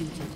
Executed.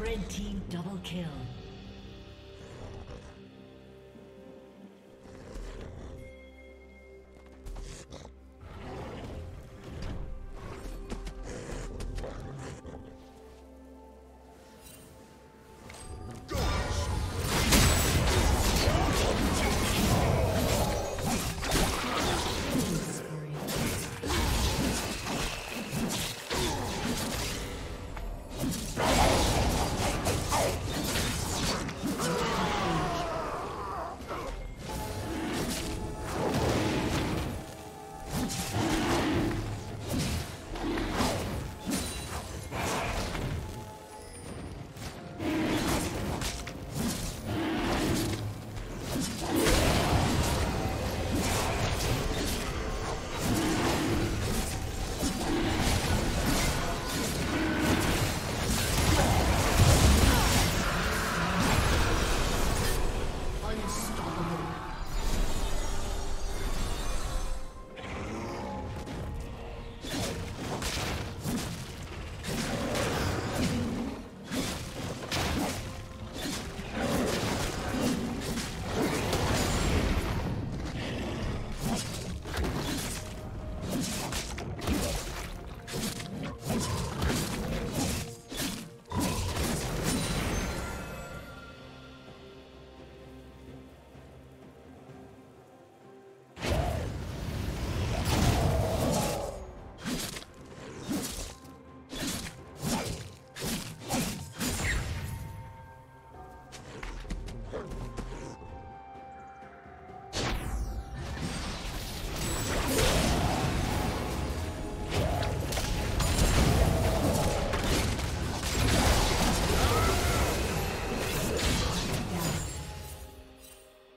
Red team double kill.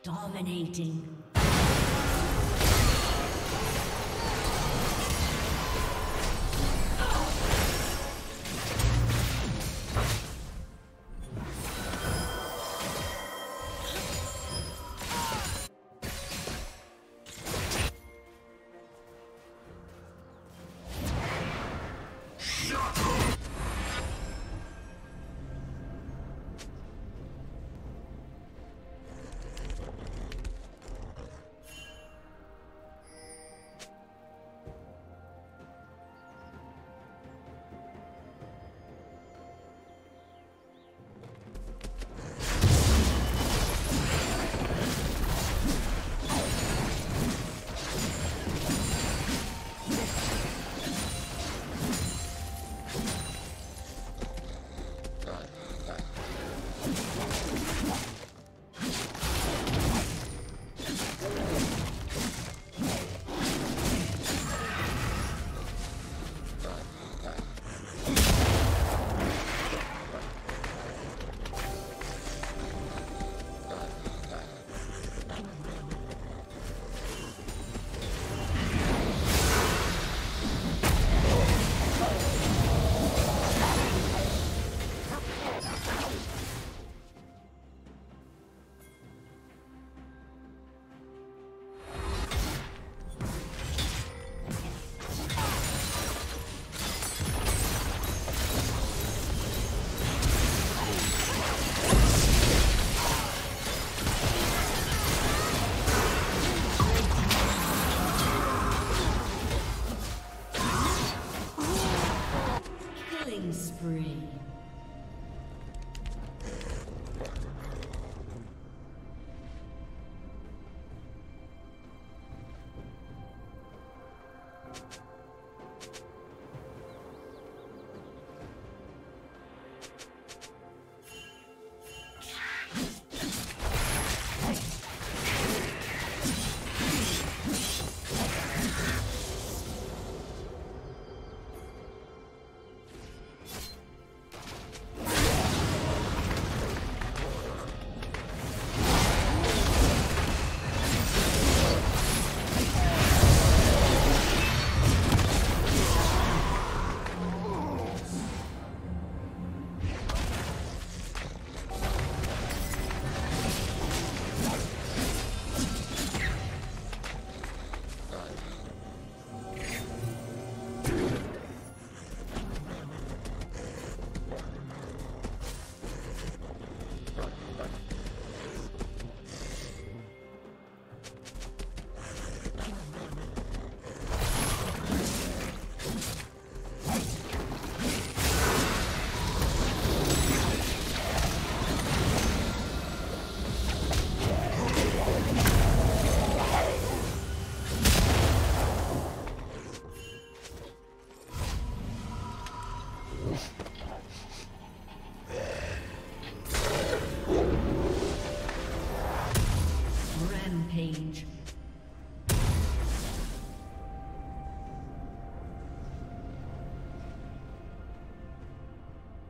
Dominating. spree.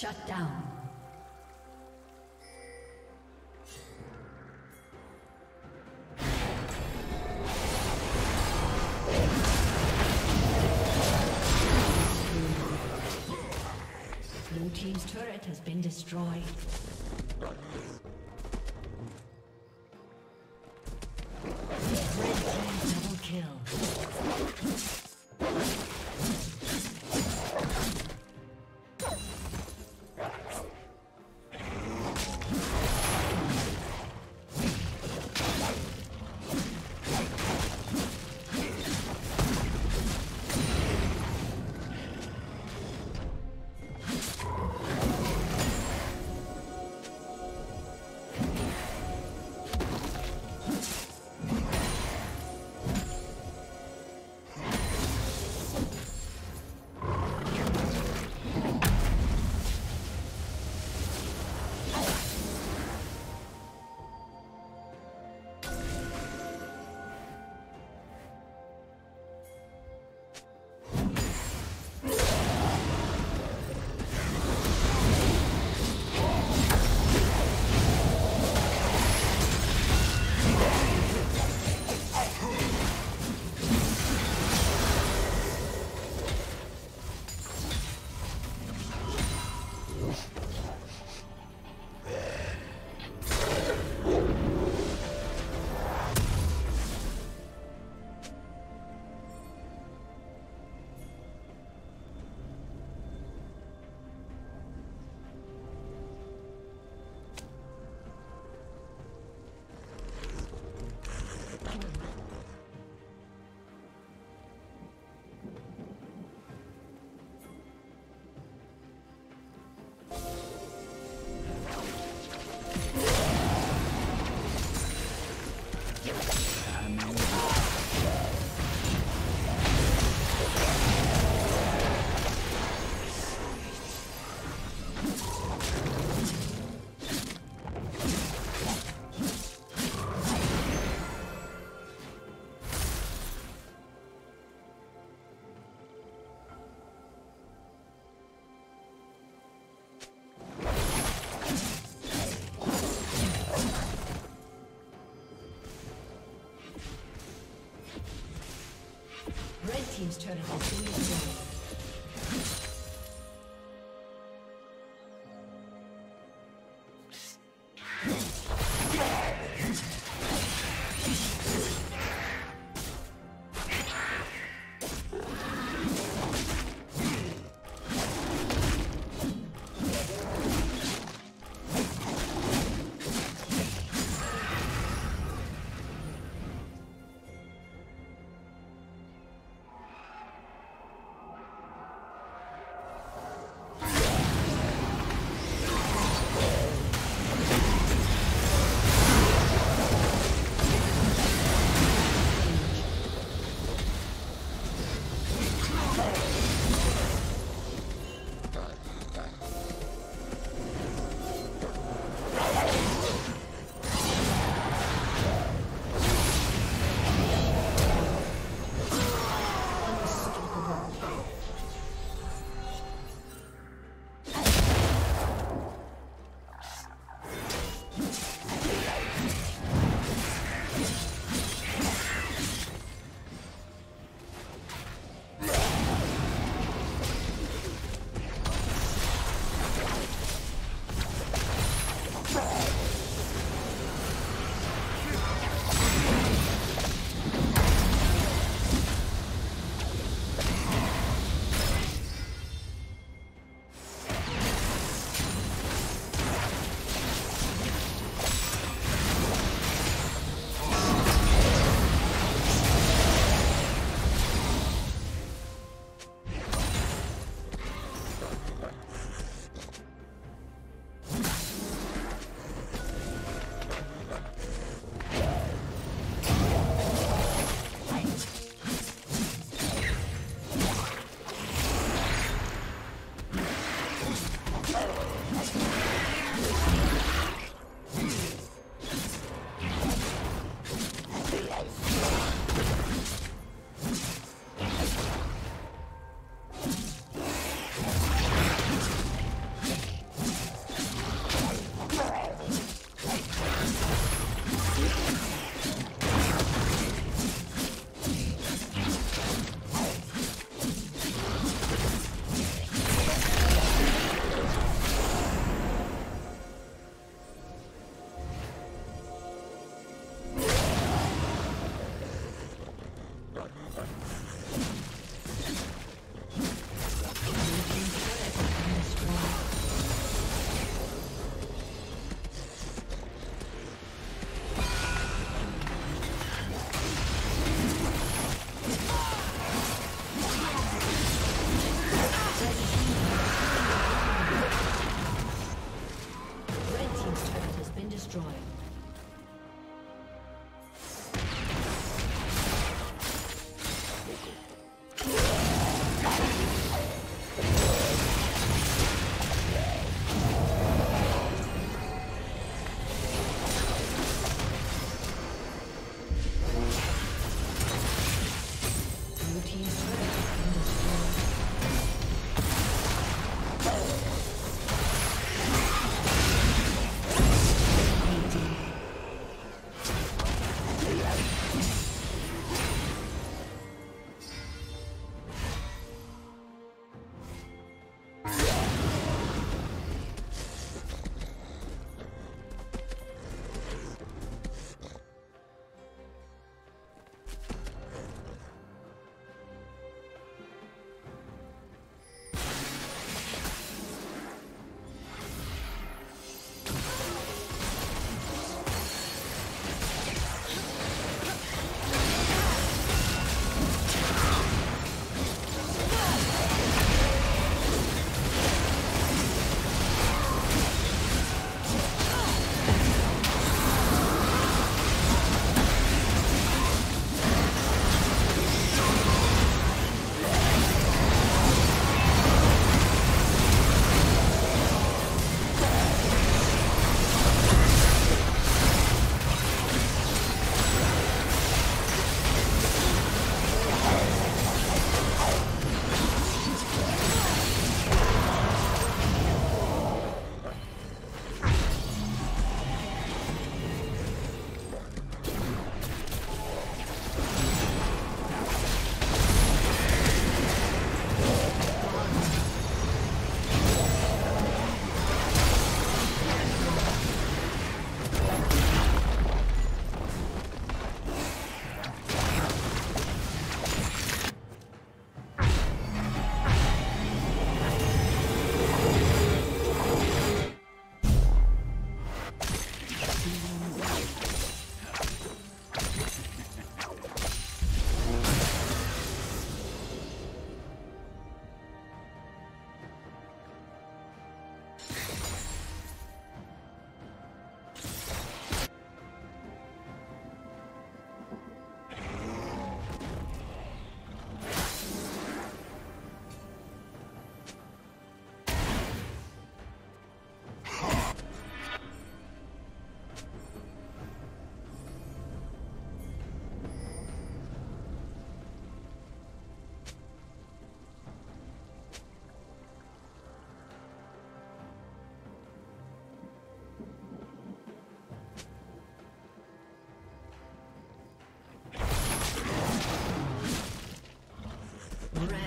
Shut down. Blue team's turret has been destroyed. team's turret has been destroyed.